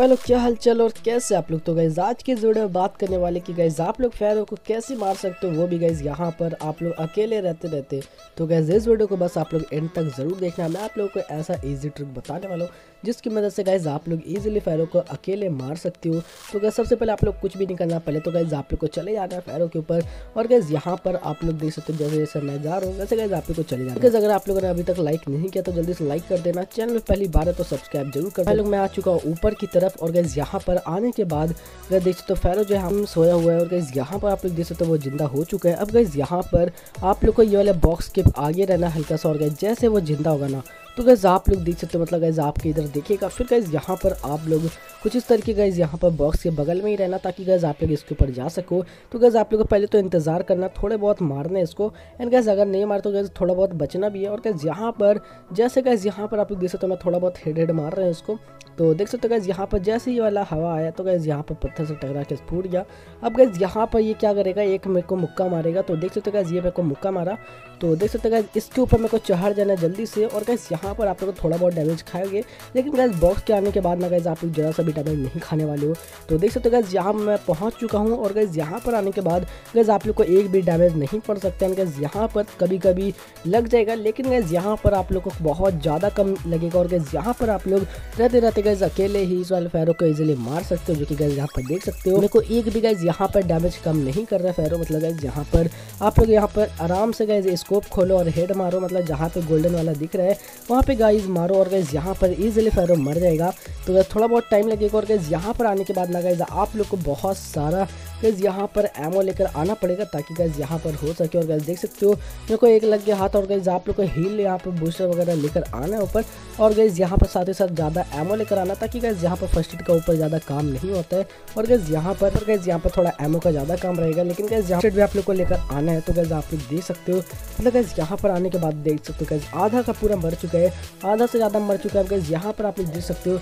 Hello क्या हालचाल और कैसे आप लोग। तो गाइज आज के वीडियो में बात करने वाले कि गाइज आप लोग फैरों को कैसे मार सकते हो, वो भी गाइज यहाँ पर आप लोग अकेले रहते। तो गाइज इस वीडियो को बस आप लोग एंड तक जरूर देखना। मैं आप लोगों को ऐसा इजी ट्रिक बताने वाला हूँ जिसकी मदद से गाइज आप लोग इजीली फैरों को अकेले मार सकते हो। तो गाइज सबसे पहले आप लोग कुछ भी नहीं करना। पहले तो गाइज आप लोग को चले जाना है फैरों के ऊपर और गाइज यहाँ पर आप लोग देख सकते हो जैसे जैसे मैं जा रहा हूँ वैसे गाइज आप लोग को चले जाना है। गाइज अगर आप लोगों ने अभी तक लाइक नहीं किया तो जल्दी से लाइक कर देना, चैनल पहली बार है तो सब्सक्राइब जरूर कर। पहले मैं आ चुका हूँ ऊपर की और गैस यहाँ पर आने के बाद गैस देख सकते हो फैरो जो है हम सोया हुआ है और गैस यहाँ पर आप लोग देख सकते हो वो जिंदा हो चुका है। अब गैस यहाँ पर आप लोग को ये वाले बॉक्स के आगे रहना हल्का सा और गैस जैसे वो जिंदा होगा ना तो गैस आप लोग देख सकते हो मतलब गैस आपके इधर देखेगा। फिर गैस यहाँ पर आप लोग कुछ इस तरीके गैस यहाँ पर बॉक्स के बगल में ही रहना ताकि गैस आप लोग इसके ऊपर जा सको। तो गैस आप लोग को पहले तो इंतज़ार करना, थोड़े बहुत मारना है इसको एंड गैस अगर नहीं मार तो गैस थोड़ा बहुत बचना भी है। और गैस यहाँ पर जैसे गैस यहाँ पर आप लोग देख सकते हो मैं थोड़ा बहुत हेड मार रहे हैं इसको तो देख सकते हो गैस यहाँ पर जैसे ही वाला हवा आया तो गैस यहाँ पर पत्थर से टकरा के फूट गया। अब गैस यहाँ पर ये क्या करेगा, एक मेरे को मुक्का मारेगा तो देख सकते हो गैस ये मेरे को मुक्का मारा तो देख सकते हो गैस इसके ऊपर मेरे को चढ़ जाना जल्दी से और गैस यहाँ पर आप लोग थोड़ा बहुत डैमेज खाएंगे। लेकिन गैस बॉक्स के आने के बाद ना गैस आप लोग ज़रा सा भी डैमेज नहीं खाने वाले हो। तो देख सकते हो गैस यहाँ मैं पहुँच चुका हूँ और गैस यहाँ पर आने के बाद गैस आप लोग को एक भी डैमेज नहीं पड़ सकता है। गैस यहाँ पर कभी कभी लग जाएगा लेकिन गैस यहाँ पर आप लोग को बहुत ज़्यादा कम लगेगा और गैस यहाँ पर आप लोग रहते रहते गैस अकेले ही इस वाले फैरो को इजीली मार सकते हो, जो कि गैस यहाँ पर देख सकते हो मेरे को एक भी गैस यहाँ पर डैमेज कम नहीं कर रहा फैरो। मतलब गैस यहाँ पर आप लोग यहाँ पर आराम से गैस स्कोप खोलो और हेड मारो, मतलब जहाँ पे गोल्डन वाला दिख रहा है वहाँ पे गाइस मारो और गैस यहाँ पर इजीली फैरो मर जाएगा। तो गैस थोड़ा बहुत टाइम लगेगा और गैस यहाँ पर आने के बाद ना गैस आप लोग को बहुत सारा गैस यहाँ पर एमो लेकर आना पड़ेगा ताकि गैस यहाँ पर हो सके। और गैस देख सकते हो मेरे को एक लग गया हाथ और गैस आप लोग को हील यहाँ पर बूस्टर वगैरह लेकर आना है ऊपर और गैस यहाँ पर साथ ही साथ ज़्यादा एमो लेकर आना ताकि गैस यहाँ पर फर्स्ट एड का ऊपर ज़्यादा काम नहीं होता है। और गैस यहाँ पर गैस यहाँ पर थोड़ा एमो का ज़्यादा काम रहेगा लेकिन गैस यहाँ भी आप लोग को लेकर आना है। तो गैस आप लोग देख सकते हो मतलब गैस यहाँ पर आने के बाद देख सकते हो गैस आधा का पूरा मर चुका है, आधा से ज़्यादा मर चुका है। गैस यहाँ पर आप लोग देख सकते हो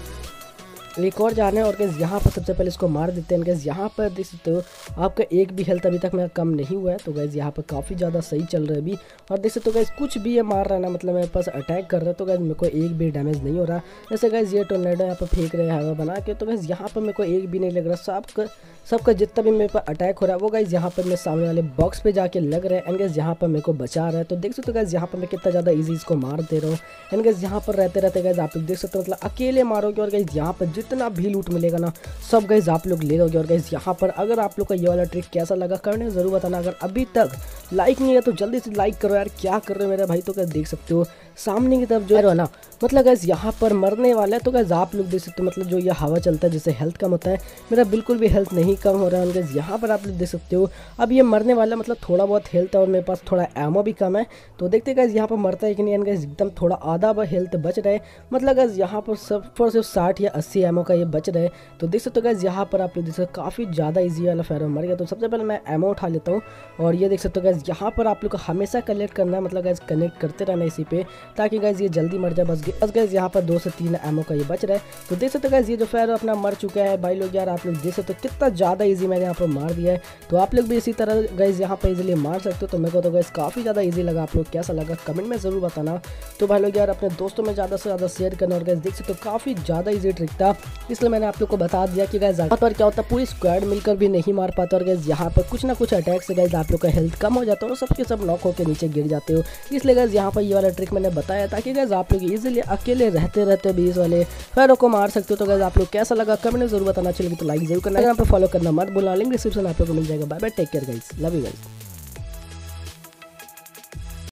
एक और जाने और गैस यहाँ पर सबसे पहले इसको मार देते हैं। गैस यहाँ पर देख सकते हो आपका एक भी हेल्थ अभी तक मेरा कम नहीं हुआ है तो गैस यहाँ पर काफ़ी ज़्यादा सही चल रहा है अभी। और देख सकते हो गैस कुछ भी ये मार रहा है ना मतलब मेरे पास अटैक कर रहा है तो गैस मेरे को एक भी डैमेज नहीं हो रहा। जैसे गैस ये टोर्नेडो यहाँ पर फेंक रहे हैं हवा बना के तो गैस यहाँ पर मेरे को एक भी नहीं लग रहा। सबका जितना भी मेरे पर अटैक हो रहा है वो गैस यहाँ पर मेरे सामने वाले बॉक्स पे जाके लग रहा है एंड गैस यहाँ पर मेरे को बचा रहा है। तो देख सकते हो गैस यहाँ पर मैं कितना ज़्यादा ईजी इसको मार दे रहा हूँ एंड गैस यहाँ पर रहते रहते गैस आप लोग देख सकते हो मतलब अकेले मारोगे और गैस यहाँ पर जितना भी लूट मिलेगा ना सब गैस आप लोग ले लोगे। और गैस यहाँ पर अगर आप लोग का ये वाला ट्रिक कैसा लगा कमेंट में ज़रूर बताना। अगर अभी तक लाइक नहीं है तो जल्दी से लाइक करो यार, क्या कर रहे हो मेरा भाई। तो गैस देख सकते हो सामने की तरफ जो है ना मतलब गैस यहाँ पर मरने वाला है तो गैस आप लोग देख सकते हो मतलब जो ये हवा चलता है जिससे हेल्थ कम होता है, मेरा बिल्कुल भी हेल्थ नहीं कम हो रहा है। गैस यहाँ पर आप लोग देख सकते हो अब ये मरने वाला मतलब थोड़ा बहुत हेल्थ है और मेरे पास थोड़ा एमो भी कम है तो देखते गैस यहाँ पर मरता है कि नहीं। गैस एकदम थोड़ा आधा हेल्थ बच रहा है मतलब गैस यहाँ पर सब पर सिर्फ 60 या 80 एमो का ये बच रहा है। तो देख सकते हो गैस यहाँ पर आप लोग देख सकते हो काफ़ी ज़्यादा ईजी वाला फैरो मर गया। तो सबसे पहले मैं एमो उठा लेता हूँ और ये देख सकते हो गैस यहाँ पर आप लोग को हमेशा कलेक्ट करना है मतलब गैस कनेक्ट करते रहना इसी पे ताकि गैस ये जल्दी मर जाए। बस गैस यहाँ पर 2 से 3 एमो का ये बच रहा है। तो देख सकते हो गैस ये जो फैरो अपना मर चुका है भाई लोग। यार आप लोग देख सकते हो कितना ज़्यादा ईजी मैंने यहाँ पर मार दिया है। तो आप लोग भी इसी तरह गैस यहाँ पर ईजिली मार सकते हो। तो मेरे को तो गैस काफ़ी ज़्यादा ईजी लगा, आप लोग कैसा लगा कमेंट में ज़रूर बताना। तो भाई लोग यार अपने दोस्तों में ज़्यादा से ज़्यादा शेयर करना और गैस देख सकते हो काफ़ी ज़्यादा ईजी ट्रिक था इसलिए मैंने आप लोग को बता दिया कि गैस यहाँ पर क्या होता है पूरी स्क्वाड मिलकर भी नहीं मार पाता और गैस यहाँ पर कुछ ना कुछ अटैक से गैस आप लोग का हेल्थ कम हो जाता है और सबके सब नॉक होकर नीचे गिर जाते हो। इसलिए गैस यहाँ पर ये वाला ट्रिक मैंने बताया ताकि गैस आप लोग इजीली अकेले रहते रहते भी इस वाले फैरो को मार सकते हो। तो गैस आप लोग कैसा लगा कमेंट में ज़रूर बताना। चलेगी तो लाइक जरूर करना, यहाँ पर फॉलो करना मत भूलना, लिंक डिस्क्रिप्शन आप लोग को मिल जाएगा। Bye bye, take care guys, love you guys.